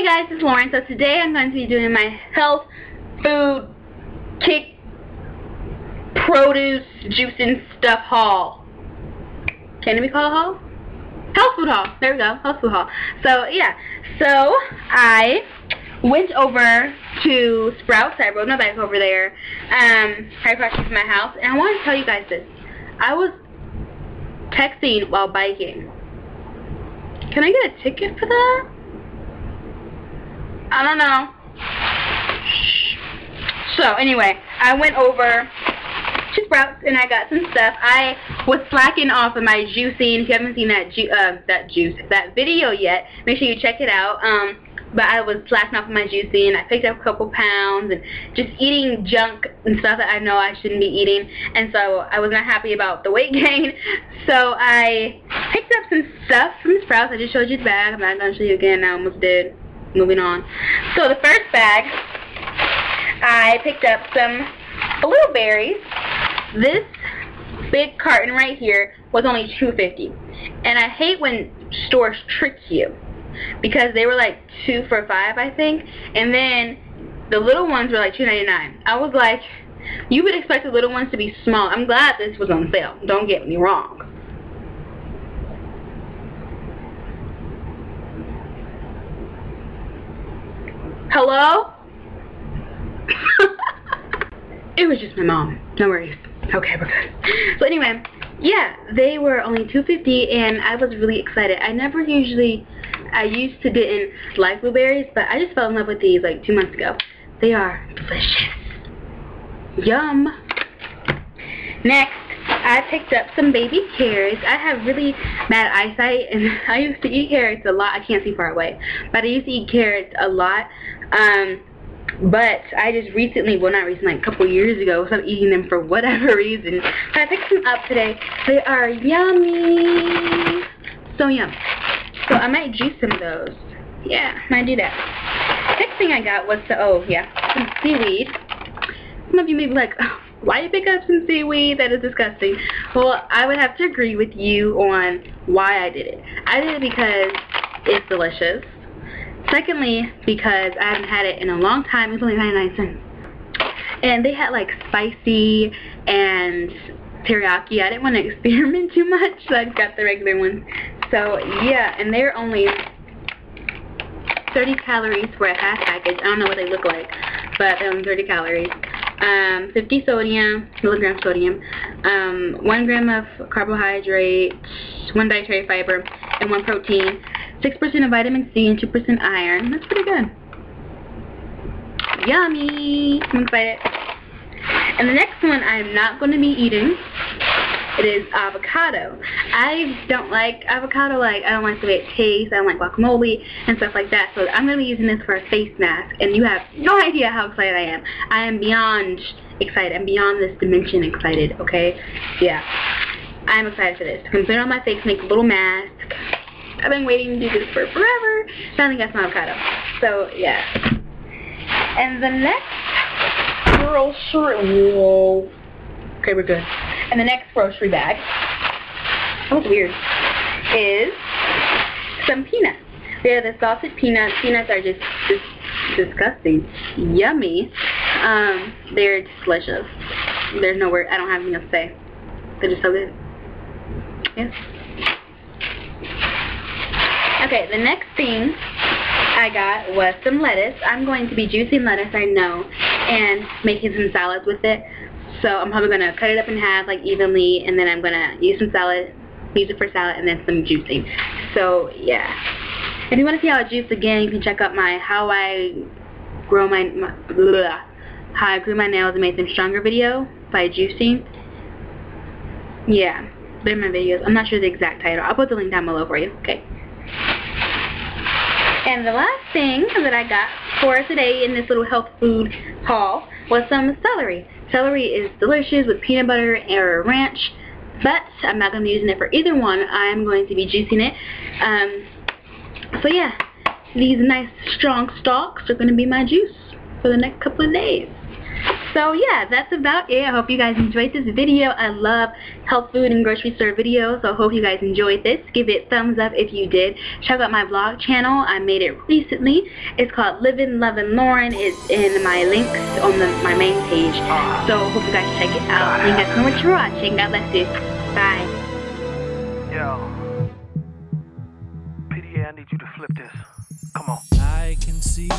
Hey guys, it's Lauren. So today I'm going to be doing my health, food, kick, produce, juice and stuff haul. Can it be called a haul? Health food haul. There we go. Health food haul. So yeah. So I went over to Sprouts. I rode my bike over there. Right across from my house. And I wanted to tell you guys this. I was texting while biking. Can I get a ticket for that? I don't know. So anyway, I went over to Sprouts and I got some stuff. I was slacking off of my juicing. If you haven't seen that video yet, make sure you check it out. But I was slacking off of my juicing. I picked up a couple pounds and just eating junk and stuff that I know I shouldn't be eating. And so I was not happy about the weight gain. So I picked up some stuff from Sprouts. I just showed you the bag. I'm not going to show you again. I almost did. Moving on. So the first bag, I picked up some blueberries. This big carton right here was only $2.50. And I hate when stores trick you because they were like 2 for $5, I think. And then the little ones were like $2.99. I was like, you would expect the little ones to be small. I'm glad this was on sale. Don't get me wrong. Hello? It was just my mom. No worries. Okay, we're good. So anyway, yeah, they were only $2.50 and I was really excited. I used to didn't like blueberries, but I just fell in love with these like 2 months ago. They are delicious. Yum. Next, I picked up some baby carrots. I have really bad eyesight and I used to eat carrots a lot. I can't see far away, but I used to eat carrots a lot. But I just recently, well not recently, like a couple years ago, stopped eating them for whatever reason. So I picked them up today. They are yummy. So yum. So I might juice some of those. Yeah, I might do that. Next thing I got was some seaweed. Some of you may be like, oh, why you pick up some seaweed? That is disgusting. Well, I would have to agree with you on why I did it. I did it because it's delicious. Secondly, because I haven't had it in a long time. It's only 99 cents. And they had like spicy and teriyaki. I didn't want to experiment too much, so I got the regular ones. So yeah, and they're only 30 calories for a half package. I don't know what they look like, but they're only 30 calories. 50 milligrams sodium, 1 gram of carbohydrate, 1 dietary fiber, and 1 protein, 6% of vitamin C, and 2% iron. That's pretty good. Yummy! I'm excited. And the next one I'm not going to be eating, it is avocado. I don't like avocado. Like, I don't like the way it tastes. I don't like guacamole and stuff like that. So I'm going to be using this for a face mask. And you have no idea how excited I am. I am beyond excited. I'm beyond this dimension excited, okay? Yeah. I'm excited for this. I'm going to put it on my face, make a little mask. I've been waiting to do this for forever. Finally got some avocado. So, yeah. And the next grocery... Whoa. Okay, we're good. And the next grocery bag, that was weird, is some peanuts. They're the salted peanuts. Peanuts are just disgusting. Yummy. They're delicious. There's no word. I don't have anything else to say. They're just so good. Yeah. Okay, the next thing I got was some lettuce. I'm going to be juicing lettuce, I know, and making some salads with it. So I'm probably going to cut it up in half like evenly, and then I'm going to use it for salad, and then some juicing. So yeah. If you want to see how I juice again, you can check out my how I grew my nails and made them stronger video by juicing. Yeah, they're my videos. I'm not sure the exact title. I'll put the link down below for you. Okay. And the last thing that I got for today in this little health food haul was some celery. Celery is delicious with peanut butter or ranch, but I'm not going to be using it for either one. I'm going to be juicing it. So yeah, these nice strong stalks are going to be my juice for the next couple of days. So yeah, that's about it. I hope you guys enjoyed this video. I love health food and grocery store videos, so I hope you guys enjoyed this. Give it a thumbs up if you did. Check out my vlog channel. I made it recently. It's called Livin' Lovin' Lauren. It's in my links on my main page. So hope you guys check it out. Thank you guys so much for watching. God bless you. Bye. Yo, PDA, I need you to flip this. Come on. I can see.